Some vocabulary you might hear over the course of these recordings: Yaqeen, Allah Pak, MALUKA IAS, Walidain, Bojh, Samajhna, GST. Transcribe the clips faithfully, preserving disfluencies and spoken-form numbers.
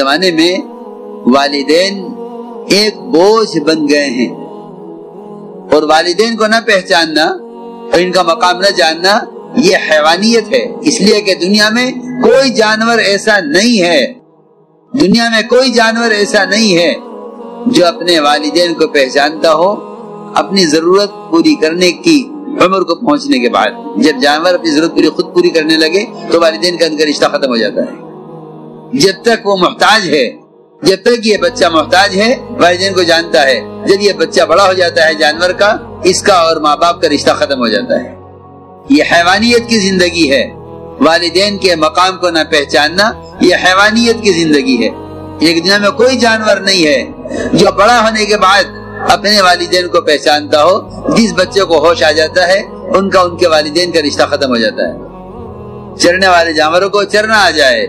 ज़माने में वालिदैन एक बोझ बन गए हैं, और वालिदैन को न पहचानना और इनका मकाम न जानना ये हैवानियत है। इसलिए कि दुनिया में कोई जानवर ऐसा नहीं है, दुनिया में कोई जानवर ऐसा नहीं है जो अपने वालिदैन को पहचानता हो अपनी जरूरत पूरी करने की उम्र को पहुंचने के बाद। जब जानवर अपनी जरूरत पूरी खुद पूरी करने लगे तो वालिदैन का इनका रिश्ता खत्म हो जाता है। जब तक वो मोहताज है, जब तक ये बच्चा मोहताज है वालिदैन को जानता है, जब ये बच्चा बड़ा हो जाता है जानवर का, इसका और माँ बाप का रिश्ता खत्म हो जाता है। ये हैवानियत की जिंदगी है। वालिदैन के मकाम को ना पहचानना ये हैवानियत की जिंदगी है। एक दुनिया में कोई जानवर नहीं है जो बड़ा होने के बाद अपने वालिदैन को पहचानता हो। जिस बच्चे को होश आ जाता है उनका उनके वालिदैन का रिश्ता खत्म हो जाता है। चरने वाले जानवरों को चरना आ जाए,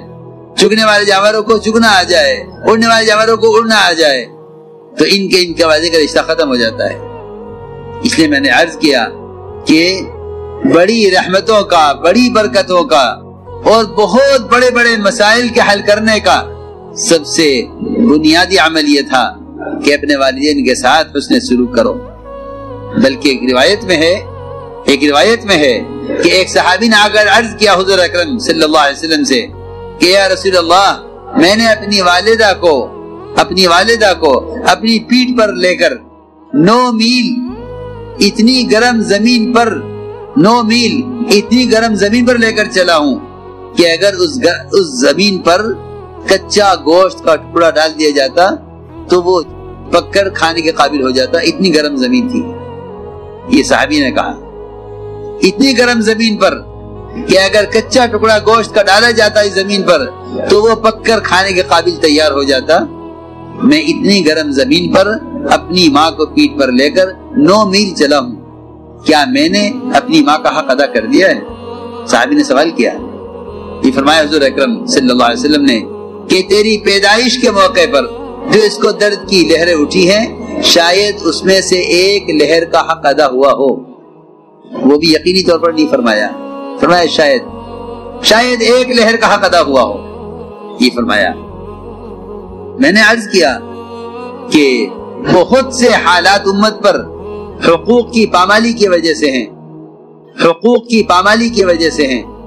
चुगने वाले जानवरों को चुगना आ जाए, उड़ने वाले जानवरों को उड़ना आ जाए, तो इनके इनके वालिदैन का रिश्ता खत्म हो जाता है। इसलिए मैंने अर्ज किया कि बड़ी रहमतों का, बड़ी बरकतों का और बहुत बड़े बड़े मसाइल के हल करने का सबसे बुनियादी अमल ये था कि अपने वालिदैन के साथ हुस्न सुलूक करो। बल्कि एक रिवायत में है, एक रिवायत में है कि एक सहाबी ने आकर अर्ज किया हुजूर अकरम सल्लल्लाहु अलैहि वसल्लम से कि या रसूल अल्लाह, मैंने अपनी वालिदा को अपनी वालिदा को अपनी पीठ पर लेकर नौ मील इतनी गर्म जमीन पर नौ मील इतनी गर्म जमीन पर लेकर चला हूँ कि अगर उस गर, उस जमीन पर कच्चा गोश्त का टुकड़ा डाल दिया जाता तो वो पककर खाने के काबिल हो जाता, इतनी गर्म जमीन थी। ये साहबी ने कहा इतनी गर्म जमीन पर कि अगर कच्चा टुकड़ा गोश्त का डाला जाता इस जमीन पर तो वो पककर खाने के काबिल तैयार हो जाता। मैं इतनी गर्म जमीन पर अपनी माँ को पीठ पर लेकर नौ मील चला हूँ, क्या मैंने अपनी माँ का हक अदा कर दिया है? साहबी ने सवाल किया। ये फरमाया हुजूर अकरम सल्लल्लाहु अलैहि वसल्लम ने कि तेरी पैदाइश के मौके पर जो इसको दर्द की लहरें उठी हैं, शायद उसमें से एक लहर का हक अदा हुआ हो। वो भी यकीनी तौर पर नहीं फरमाया, फरमाया शायद शायद एक लहर का हक अदा हुआ हो। ये फरमाया। मैंने अर्ज किया कि बहुत से हालात उम्मत पर हुकूक की पामाली की वजह से हैं, हुकूक की पामाली की वजह से हैं।